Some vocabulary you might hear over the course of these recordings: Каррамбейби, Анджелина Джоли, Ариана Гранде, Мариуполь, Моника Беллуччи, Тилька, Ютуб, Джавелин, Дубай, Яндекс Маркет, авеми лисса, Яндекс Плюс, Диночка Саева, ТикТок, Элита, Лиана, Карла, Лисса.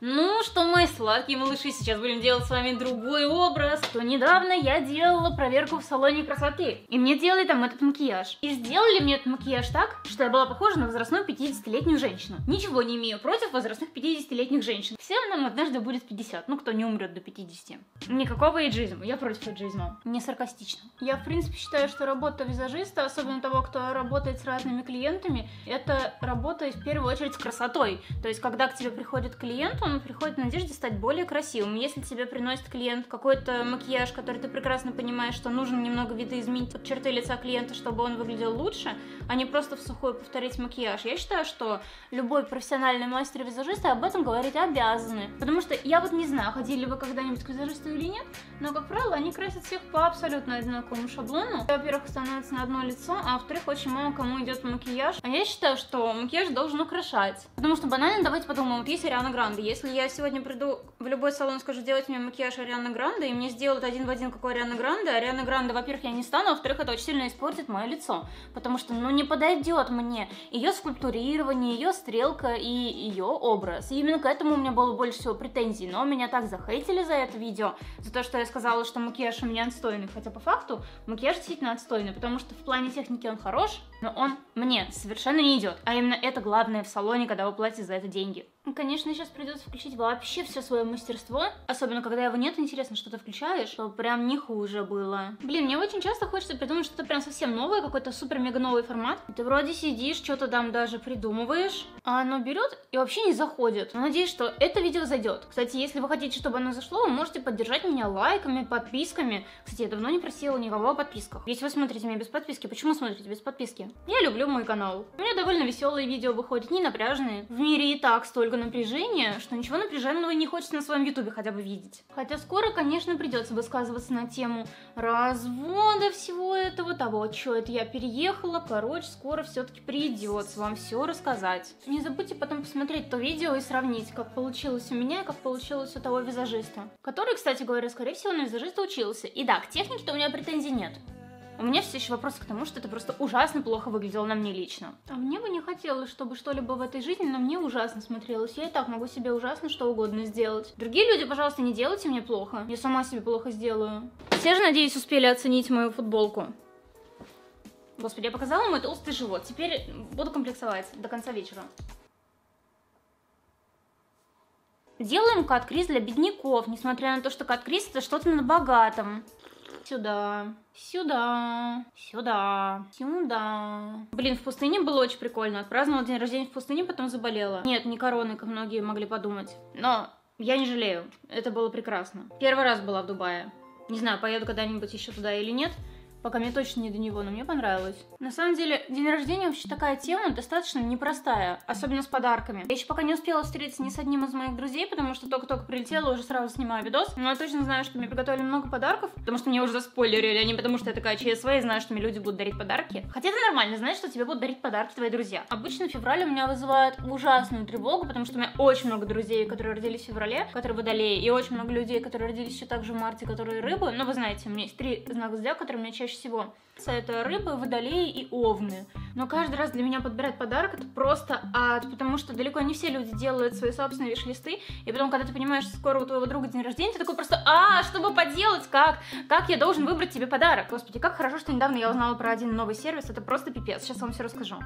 Ну что, мои сладкие малыши, сейчас будем делать с вами другой образ. То недавно я делала проверку в салоне красоты, и мне делали там этот макияж. И сделали мне этот макияж так, что я была похожа на возрастную 50-летнюю женщину. Ничего не имею против возрастных 50-летних женщин. Всем нам однажды будет 50, ну кто не умрет до 50. Никакого эйджизма, я против эйджизма. Не саркастично. Я в принципе считаю, что работа визажиста, особенно того, кто работает с разными клиентами, это работа в первую очередь с красотой. То есть когда к тебе приходит клиент, он приходит в надежде стать более красивым. Если тебе приносит клиент какой-то макияж, который ты прекрасно понимаешь, что нужно немного видоизменить под черты лица клиента, чтобы он выглядел лучше, а не просто в сухую повторить макияж. Я считаю, что любой профессиональный мастер-визажист об этом говорить обязаны. Потому что я вот не знаю, ходили вы когда-нибудь к визажисту или нет, но, как правило, они красят всех по абсолютно одинаковому шаблону. Во-первых, становится на одно лицо, а во-вторых, очень мало кому идет макияж. А я считаю, что макияж должен украшать. Потому что банально, давайте подумаем, вот есть Ариана Гранде, если я сегодня приду в любой салон, скажу, делать мне макияж Арианы Гранде, и мне сделают один в один, как у Арианы Гранде, во-первых, я не стану, а во-вторых, это очень сильно испортит мое лицо, потому что, ну, не подойдет мне ее скульптурирование, ее стрелка и ее образ. И именно к этому у меня было больше всего претензий, но меня так захейтили за это видео, за то, что я сказала, что макияж у меня отстойный, хотя по факту макияж действительно отстойный, потому что в плане техники он хорош, но он мне совершенно не идет, а именно это главное в салоне, когда вы платите за это деньги. Конечно, сейчас придется включить вообще все свое мастерство. Особенно, когда его нет, интересно, что ты включаешь, что прям не хуже было. Блин, мне очень часто хочется придумать что-то прям совсем новое, какой-то супер-мега-новый формат. Ты вроде сидишь, что-то там даже придумываешь, а оно берет и вообще не заходит. Надеюсь, что это видео зайдет. Кстати, если вы хотите, чтобы оно зашло, вы можете поддержать меня лайками, подписками. Кстати, я давно не просила никого о подписках. Если вы смотрите меня без подписки, почему смотрите без подписки? Я люблю мой канал. У меня довольно веселые видео выходят, не напряжные. В мире и так столько напряжения, что ничего напряженного не хочется на своем ютубе хотя бы видеть. Хотя скоро, конечно, придется высказываться на тему развода всего этого, того, что это я переехала. Короче, скоро все-таки придется вам все рассказать. Не забудьте потом посмотреть то видео и сравнить, как получилось у меня и как получилось у того визажиста, который, кстати говоря, скорее всего, на визажиста учился. И да, к технике-то у меня претензий нет. У меня все еще вопрос к тому, что это просто ужасно плохо выглядело на мне лично. А мне бы не хотелось, чтобы что-либо в этой жизни на мне ужасно смотрелось. Я и так могу себе ужасно что угодно сделать. Другие люди, пожалуйста, не делайте мне плохо. Я сама себе плохо сделаю. Все же, надеюсь, успели оценить мою футболку. Господи, я показала мой толстый живот. Теперь буду комплексовать до конца вечера. Делаем кат-крис для бедняков, несмотря на то, что кат-крис это что-то на богатом. Сюда, сюда, сюда, сюда. Блин, в пустыне было очень прикольно. Отпраздновала день рождения в пустыне, потом заболела. Нет, не короной, как многие могли подумать. Но я не жалею. Это было прекрасно. Первый раз была в Дубае. Не знаю, поеду когда-нибудь еще туда или нет. Пока мне точно не до него, но мне понравилось. На самом деле, день рождения вообще такая тема достаточно непростая, особенно с подарками. Я еще пока не успела встретиться ни с одним из моих друзей, потому что только-только прилетела, уже сразу снимаю видос. Но я точно знаю, что мне приготовили много подарков, потому что мне уже заспойлерили, а не потому что я такая ЧСВ и знаю, что мне люди будут дарить подарки. Хотя это нормально, знаешь, что тебе будут дарить подарки твои друзья. Обычно февраль у меня вызывает ужасную тревогу, потому что у меня очень много друзей, которые родились в феврале, которые водолеи, и очень много людей, которые родились еще также в марте, которые рыбы. Но вы знаете, у меня есть три знака зодиака, которые у меня чаще всего. Это рыбы, водолеи и овны. Но каждый раз для меня подбирать подарок это просто ад, потому что далеко не все люди делают свои собственные виш-листы, и потом, когда ты понимаешь, что скоро у твоего друга день рождения, ты такой просто, что бы поделать, как я должен выбрать тебе подарок? Господи, как хорошо, что недавно я узнала про один новый сервис, это просто пипец, сейчас вам все расскажу.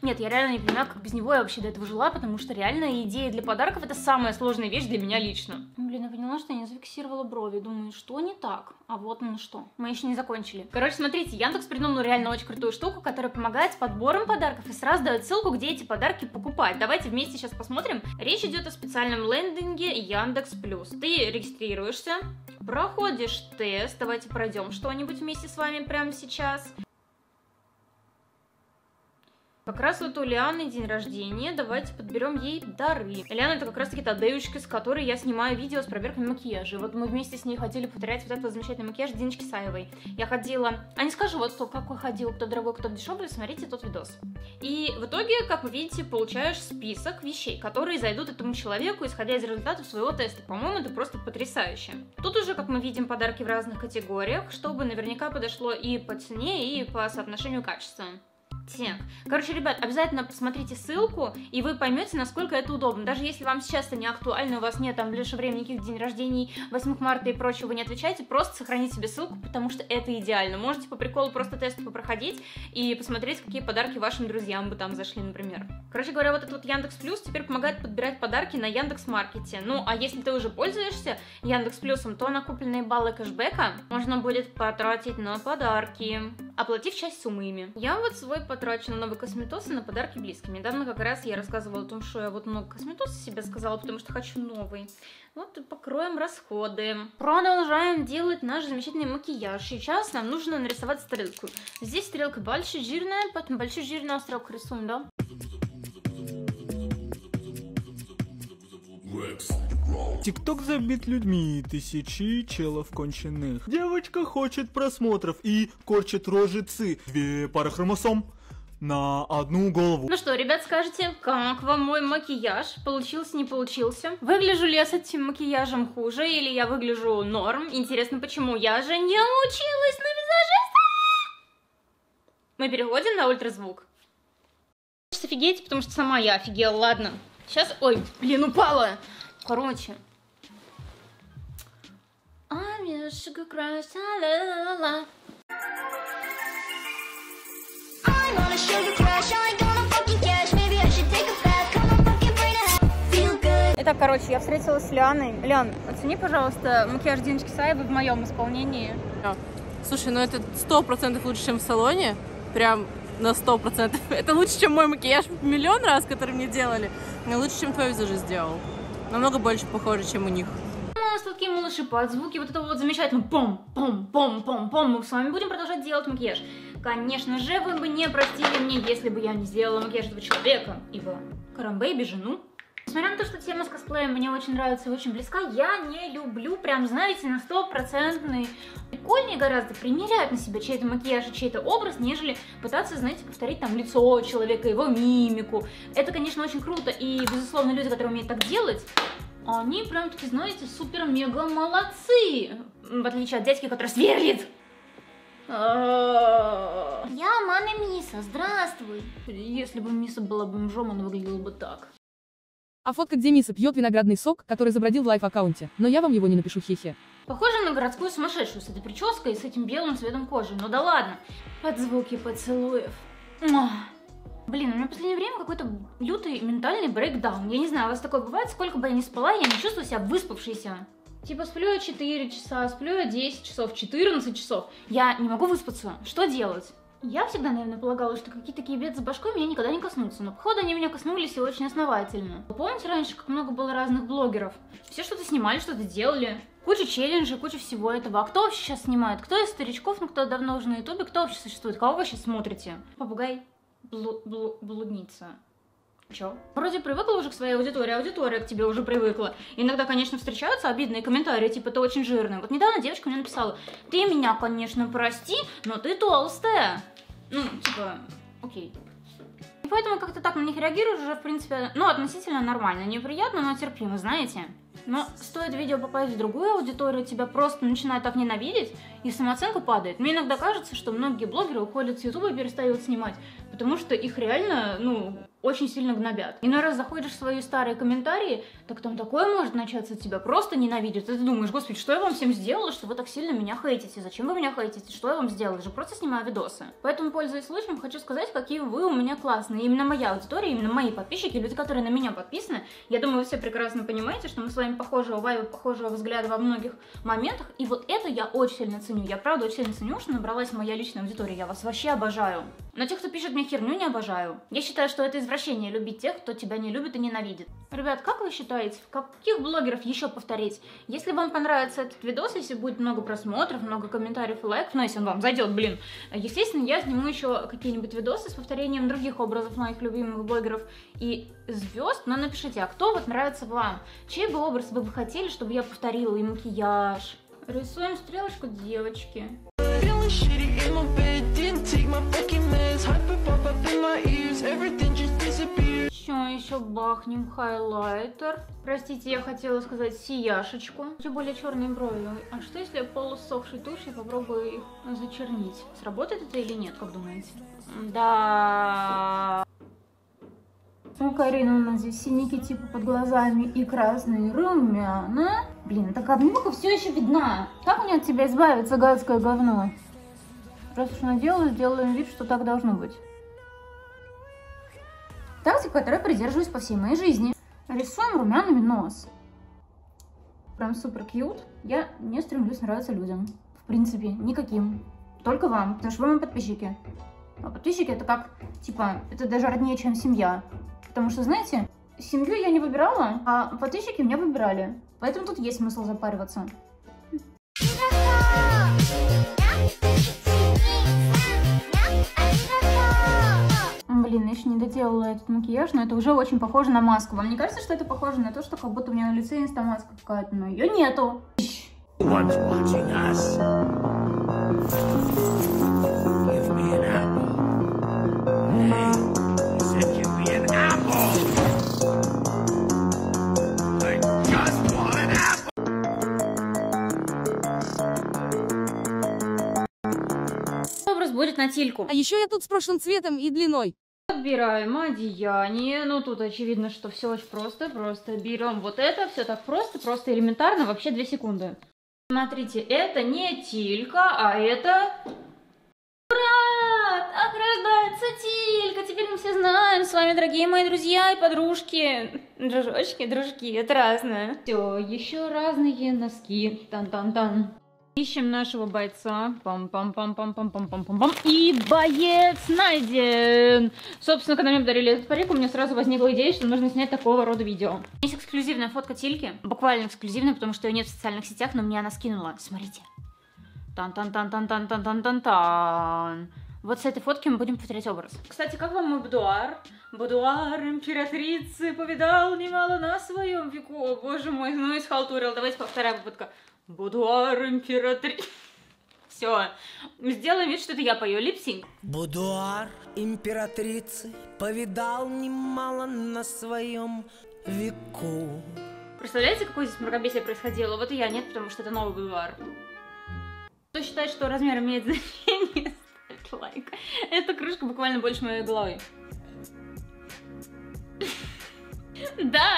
Нет, я реально не понимаю, как без него я вообще до этого жила, потому что реально идея для подарков это самая сложная вещь для меня лично. Блин, я поняла, что я не зафиксировала брови, думаю, что не так, а вот ну что. Мы еще не закончили. Короче, смотрите, Яндекс придумал реально очень крутую штуку, которая помогает с подбором подарков и сразу дает ссылку, где эти подарки покупать. Давайте вместе сейчас посмотрим. Речь идет о специальном лендинге Яндекс Плюс. Ты регистрируешься, проходишь тест, давайте пройдем что-нибудь вместе с вами прямо сейчас. Как раз вот у Лианы день рождения, давайте подберем ей дары. Лиана это как раз таки та девочка, с которой я снимаю видео с проверками макияжа. Вот мы вместе с ней ходили повторять вот этот замечательный макияж Диночки Саевой. Я ходила, а не скажу вот какой ходил, кто дорогой, кто дешевый, смотрите тот видос. И в итоге, как вы видите, получаешь список вещей, которые зайдут этому человеку, исходя из результатов своего теста. По-моему, это просто потрясающе. Тут уже, как мы видим, подарки в разных категориях, чтобы наверняка подошло и по цене, и по соотношению качества. Короче, ребят, обязательно посмотрите ссылку, и вы поймете, насколько это удобно. Даже если вам сейчас это не актуально, у вас нет там ближайшего времени никаких день рождений, 8 марта и прочего, вы не отвечаете, просто сохраните себе ссылку, потому что это идеально. Можете по приколу просто тесты попроходить и посмотреть, какие подарки вашим друзьям бы там зашли, например. Короче говоря, вот этот вот Яндекс Плюс теперь помогает подбирать подарки на Яндекс Маркете. Ну, а если ты уже пользуешься Яндекс Плюсом, то накопленные баллы кэшбэка можно будет потратить на подарки, оплатив часть суммы ими. Я вот свой потрачу на новые косметосы, на подарки близким. Недавно как раз я рассказывала о том, что я вот много косметосов себе сказала, потому что хочу новый. Вот покроем расходы. Продолжаем делать наш замечательный макияж. Сейчас нам нужно нарисовать стрелку. Здесь стрелка большая, жирная, потом большую жирную стрелку рисуем, да? ТикТок забит людьми, тысячи челов конченых. Девочка хочет просмотров и корчит рожицы. 2 пары хромосом. На одну голову. Ну что, ребят, скажите, как вам мой макияж? Получился, не получился? Выгляжу ли я с этим макияжем хуже, или я выгляжу норм? Интересно, почему? Я же не училась на визажиста! Мы переходим на ультразвук. Сейчас офигеете, потому что сама я офигела, ладно. Сейчас, ой, блин, упала! Короче. Итак, короче, я встретилась с Лианой. Лиан, оцени, пожалуйста, макияж Диночки Саевой в моем исполнении. Слушай, ну это 100% лучше, чем в салоне. Прям на 100%. Это лучше, чем мой макияж в миллион раз, который мне делали. Но лучше, чем твой визаж сделал. Намного больше похоже, чем у них. Сладкие малыши, под звуки вот этого вот замечательного пом-пом-пом-пом-пом мы с вами будем продолжать делать макияж. Конечно же, вы бы не простили мне, если бы я не сделала макияж этого человека, ибо Карамбэйби, жену. Несмотря на то, что тема с косплеем мне очень нравится и очень близка, я не люблю, прям, знаете, на 100% прикольнее гораздо примерять на себя чей-то макияж и чей-то образ, нежели пытаться, знаете, повторить там лицо человека, его мимику. Это, конечно, очень круто, и, безусловно, люди, которые умеют так делать, они прям таки, знаете, супер-мега молодцы, в отличие от дядьки, который сверлит. Я мама Миса, здравствуй. Если бы Миса была бомжом, она выглядела бы так. А фотка, где Миса пьет виноградный сок, который забродил в лайф-аккаунте, но я вам его не напишу, хе-хе. Похоже на городскую сумасшедшую с этой прической и с этим белым цветом кожи, ну да ладно. Под звуки поцелуев. Блин, у меня в последнее время какой-то лютый ментальный брейкдаун. Я не знаю, у вас такое бывает? Сколько бы я ни спала, я не чувствую себя выспавшейся. Типа сплю я 4 часа, сплю я 10 часов, 14 часов. Я не могу выспаться. Что делать? Я всегда, наверное, полагала, что какие-то такие беды с башкой меня никогда не коснутся. Но, походу, они меня коснулись и очень основательно. Помните раньше, как много было разных блогеров? Все что-то снимали, что-то делали. Куча челленджей, куча всего этого. А кто вообще сейчас снимает? Кто из старичков, ну кто давно уже на ютубе, кто вообще существует? Кого вы сейчас смотрите? Попугай. Блудница. Чё? Вроде привыкла уже к своей аудитории, аудитория к тебе уже привыкла. Иногда, конечно, встречаются обидные комментарии, типа ты очень жирная. Вот недавно девочка мне написала: ты меня, конечно, прости, но ты толстая. Ну, типа, окей. И поэтому как-то так на них реагируешь уже, в принципе, ну, относительно нормально. Неприятно, но терпимо, знаете. Но стоит видео попасть в другую аудиторию, тебя просто начинают так ненавидеть, и самооценка падает. Мне иногда кажется, что многие блогеры уходят с ютуба и перестают снимать, потому что их реально, ну, очень сильно гнобят. Иной раз заходишь в свои старые комментарии, так там такое может начаться, тебя просто ненавидят. И ты думаешь, господи, что я вам всем сделала, что вы так сильно меня хейтите? Зачем вы меня хейтите? Что я вам сделала? Я же просто снимаю видосы. Поэтому, пользуясь случаем, хочу сказать, какие вы у меня классные. Именно моя аудитория, именно мои подписчики, люди, которые на меня подписаны. Я думаю, вы все прекрасно понимаете, что мы с вами похожего вайба, похожего взгляда во многих моментах. И вот это я очень сильно ценю. Я правда очень сильно ценю, что набралась моя личная аудитория. Я вас вообще обожаю. Но тех, кто пишет мне херню, не обожаю. Я считаю, что это извращение — любить тех, кто тебя не любит и ненавидит. Ребят, как вы считаете, каких блогеров еще повторить? Если вам понравится этот видос, если будет много просмотров, много комментариев и лайков, но если он вам зайдет, блин, естественно, я сниму еще какие-нибудь видосы с повторением других образов моих любимых блогеров и звезд, но напишите, а кто вот нравится вам? Чей бы образ вы бы хотели, чтобы я повторила, и макияж? Рисуем стрелочку девочки. Все, еще бахнем хайлайтер. Простите, я хотела сказать сияшечку. Тем более черные брови. А что если я полусохшей тушью попробую их зачернить? Сработает это или нет, как думаете? Да. У Карины у нас здесь синяки типа под глазами и красные румяна. Блин, так однуха все еще видна. Как мне от тебя избавиться, гадское говно? Раз уж наделаю, сделаем вид, что так должно быть. Тактика, которой придерживаюсь по всей моей жизни. Рисуем румянами нос. Прям супер кьют. Я не стремлюсь нравиться людям. В принципе, никаким. Только вам, потому что вы мои подписчики. А подписчики это как, типа, это даже роднее, чем семья. Потому что, знаете, семью я не выбирала, а подписчики меня выбирали. Поэтому тут есть смысл запариваться. Блин, я еще не доделала этот макияж, но это уже очень похоже на маску. Вам не кажется, что это похоже на то, что как будто у меня на лице инстамаска какая-то, но ее нету? Образ будет на Тильку. А еще я тут с прошлым цветом и длиной. Отбираем одеяние. Ну, тут очевидно, что все очень просто. Просто берем вот это. Все так просто, просто элементарно. Вообще 2 секунды. Смотрите, это не Тилька, а это... Брат! Ограждается Тилька! Теперь мы все знаем с вами, дорогие мои друзья и подружки. Дружочки, дружки, это разное. Все, еще разные носки. Тан-тан-тан. Ищем нашего бойца. Пам-пам-пам-пам-пам-пам-пам-пам. И боец найден! Собственно, когда мне подарили этот парик, у меня сразу возникла идея, что нужно снять такого рода видео. Есть эксклюзивная фотка Тильки. Буквально эксклюзивная, потому что ее нет в социальных сетях, но мне она скинула. Смотрите. Тан-тан-тан-тан-тан-тан-тан-тан-тан. Вот с этой фотки мы будем повторять образ. Кстати, как вам мой будуар? Будуар императрицы повидал немало на своем веку. О, боже мой, ну и схалтурил. Давайте повторяем попытка. Будуар императрицы. Все. Сделаем вид, что это я пою липсинг. Будуар императрицы повидал немало на своем веку. Представляете, какое здесь мракобесие происходило? Вот и я нет, потому что это новый будуар. Кто считает, что размер имеет значение, ставьте лайк. Эта кружка буквально больше моей головы. Да!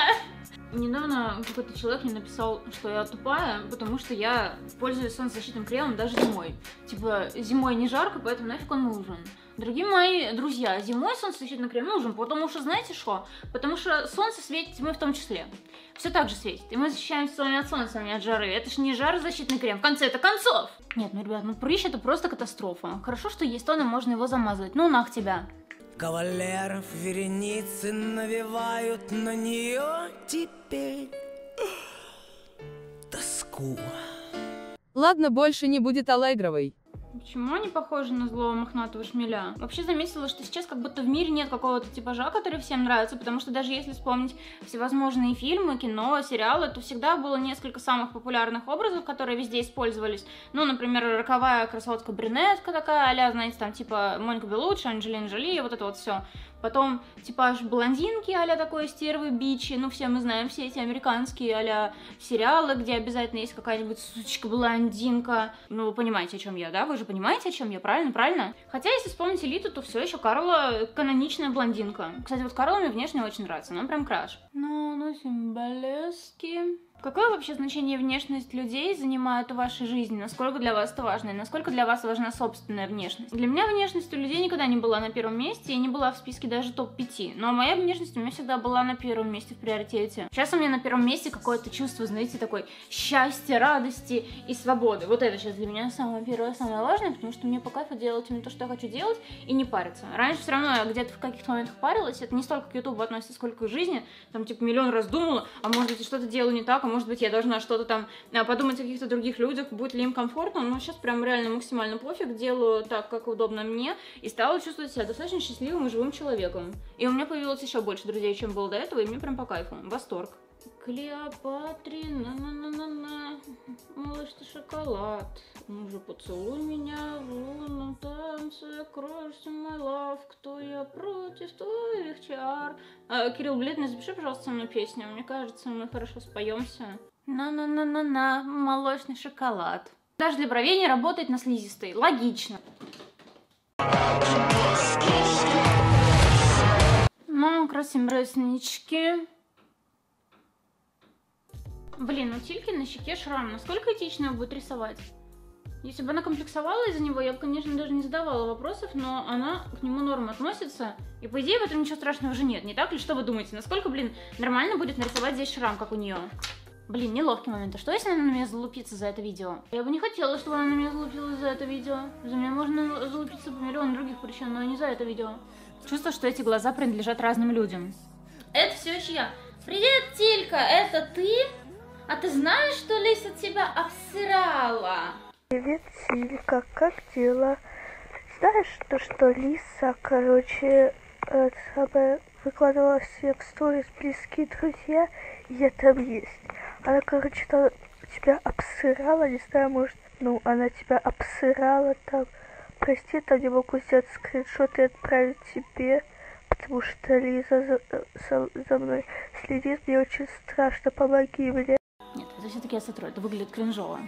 Недавно какой-то человек мне написал, что я тупая, потому что я пользуюсь солнцезащитным кремом даже зимой. Типа, зимой не жарко, поэтому нафиг он нужен. Дорогие мои друзья, зимой солнцезащитный крем нужен, потому что, знаете что? Потому что солнце светит, зимой в том числе. Все так же светит, и мы защищаемся с вами от солнца, а не от жары. Это же не жарозащитный крем, в конце-то концов! Нет, ну, ребят, ну прыщ это просто катастрофа. Хорошо, что есть тон, и можно его замазывать. Ну, нах тебя! Кавалеров вереницы навевают на нее теперь тоску. Ладно, больше не будет аллегровой. Почему они похожи на злого мохнатого шмеля? Вообще заметила, что сейчас как будто в мире нет какого-то типажа, который всем нравится, потому что даже если вспомнить всевозможные фильмы, кино, сериалы, то всегда было несколько самых популярных образов, которые везде использовались. Ну, например, роковая красотка брюнетка такая, а-ля, знаете, там типа Моника Беллуччи, Анджелина Джоли, вот это вот все. Потом типаж блондинки, а-ля такой стервы, бичи, ну все мы знаем все эти американские а-ля сериалы, где обязательно есть какая-нибудь сучка-блондинка. Ну вы понимаете, о чем я, да? Вы же понимаете, о чем я, правильно? Правильно? Хотя, если вспомнить Элиту, то все еще Карла каноничная блондинка. Кстати, вот Карла мне внешне очень нравится, она прям краш. Ну, носим блески. Какое вообще значение внешность людей занимает в вашей жизни? Насколько для вас это важно? И насколько для вас важна собственная внешность? Для меня внешность у людей никогда не была на первом месте и не была в списке даже топ-5. Но моя внешность у меня всегда была на первом месте в приоритете. Сейчас у меня на первом месте какое-то чувство, знаете, такой счастья, радости и свободы. Вот это сейчас для меня самое первое, самое важное, потому что мне по кайфу делать именно то, что я хочу делать, и не париться. Раньше все равно я где-то в каких-то моментах парилась. Это не столько к Ютубу относится, сколько к жизни. Там типа миллион раз думала, а может быть что-то делаю не так, может быть, я должна что-то там подумать о каких-то других людях, будет ли им комфортно, но сейчас прям реально максимально пофиг, делаю так, как удобно мне, и стала чувствовать себя достаточно счастливым и живым человеком. И у меня появилось еще больше друзей, чем было до этого, и мне прям по кайфу. Восторг. Клеопатри, на-на-на-на-на, малыш, ты шоколад. Ну же, поцелуй меня в лунном танце, кроешься, мой лав, кто я против твоих чар. Кирилл, бледный, запиши, пожалуйста, со мной песню, мне кажется, мы хорошо споемся. На-на-на-на-на, молочный шоколад. Даже для бровей не работает на слизистой, логично. Ну, красим реснички. Блин, у Тильки на щеке шрам. Насколько этично ее будет рисовать? Если бы она комплексовала из-за него, я бы, конечно, даже не задавала вопросов, но она к нему норм относится. И, по идее, в этом ничего страшного уже нет, не так ли? Что вы думаете? Насколько, блин, нормально будет нарисовать здесь шрам, как у нее? Блин, неловкий момент. А что, если она на меня залупится за это видео? Я бы не хотела, чтобы она на меня залупилась за это видео. За меня можно залупиться по миллиону других причин, но не за это видео. Чувство, что эти глаза принадлежат разным людям. Это все чья? Привет, Тилька, это ты? А ты знаешь, что Лисса тебя обсырала? Привет, Тилька, как дела? Знаешь то, что Лисса, короче, выкладывала все в сторис близкие друзья, и я там есть. Она, короче, там тебя обсырала, не знаю, может, ну, она тебя обсырала там. Прости, там не могу сделать скриншот и отправить тебе, потому что Лиза за мной следит, мне очень страшно, помоги мне. Нет, это все-таки я сотру, это выглядит кринжово.